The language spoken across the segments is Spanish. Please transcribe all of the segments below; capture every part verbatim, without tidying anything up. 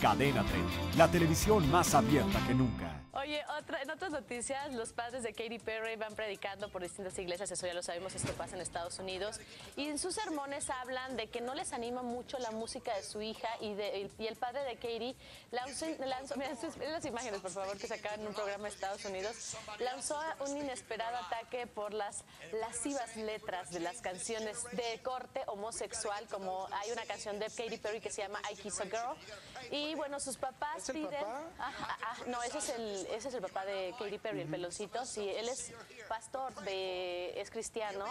Cadena treinta, la televisión más abierta que nunca. Oye, otra, en otras noticias, los padres de Katy Perry van predicando por distintas iglesias, eso ya lo sabemos, esto pasa en Estados Unidos, y en sus sermones hablan de que no les anima mucho la música de su hija, y, de, y el padre de Katy lanzó, lanzó mira, las imágenes, por favor, que sacaban en un programa de Estados Unidos, lanzó un inesperado ataque por las lascivas letras de las canciones de corte homosexual, como hay una canción de Katy Perry que se llama I Kiss a Girl, y bueno, sus papás piden... ¿Es el papá? Ajá, ajá, no, ese es el... Ese es el papá de Katy Perry, el peloncito. Sí, él es pastor, de, es cristiano.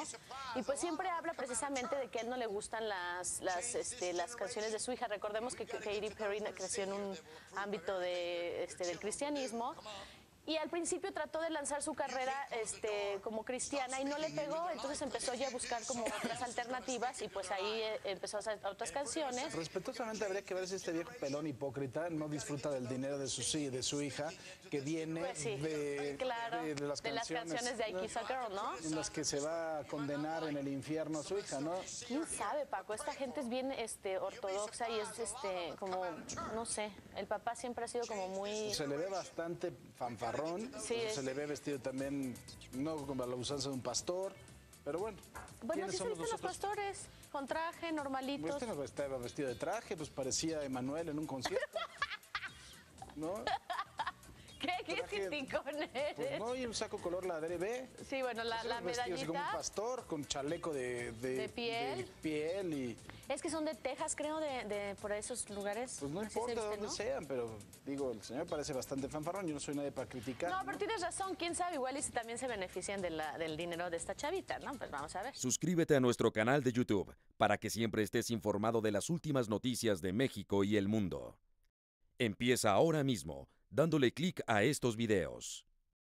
Y pues siempre habla precisamente de que a él no le gustan las, las, este, las canciones de su hija. Recordemos que Katy Perry creció en un ámbito de, este, del cristianismo. Y al principio trató de lanzar su carrera este, como cristiana y no le pegó, entonces empezó ya a buscar como otras alternativas y pues ahí empezó a hacer otras canciones. Respetuosamente habría que ver si este viejo pelón hipócrita no disfruta del dinero de su, de su hija, que viene pues sí, de, claro, de, de, las de las canciones de I Kiss a Girl, ¿no? En las que se va a condenar en el infierno a su hija, ¿no? ¿Quién sabe, Paco? Esta gente es bien este, ortodoxa y es este, como, no sé, el papá siempre ha sido como muy... Se le ve bastante fanfarrón. Sí, se le ve vestido también, no con la usanza de un pastor, pero bueno. Bueno, sí se visten los pastores, con traje, normalitos. Este no estaba vestido de traje, pues parecía Emanuel en un concierto, ¿no? ¿Qué? ¿Qué criticón eres? Pues no, y un saco color la D R B. Sí, bueno, la, la medallita. Así como un pastor, con chaleco de, de, de piel. De piel y... Es que son de Texas, creo, de, de por esos lugares. Pues no importa de dónde sean, pero digo, el señor parece bastante fanfarrón, yo no soy nadie para criticar. No, ¿no? Pero tienes razón, quién sabe, igual y si también se benefician de la, del dinero de esta chavita, ¿no? Pues vamos a ver. Suscríbete a nuestro canal de YouTube para que siempre estés informado de las últimas noticias de México y el mundo. Empieza ahora mismo, dándole clic a estos videos.